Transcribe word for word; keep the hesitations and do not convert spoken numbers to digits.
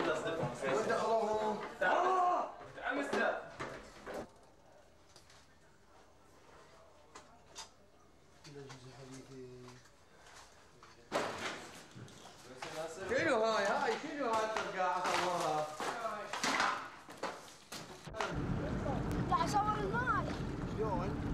الا اصدقهم. وين دخلوهم؟ تعال. عم يستاهل. شنو هاي هاي شنو هاي القاعة صورها؟ اطلع صور الماي شلون؟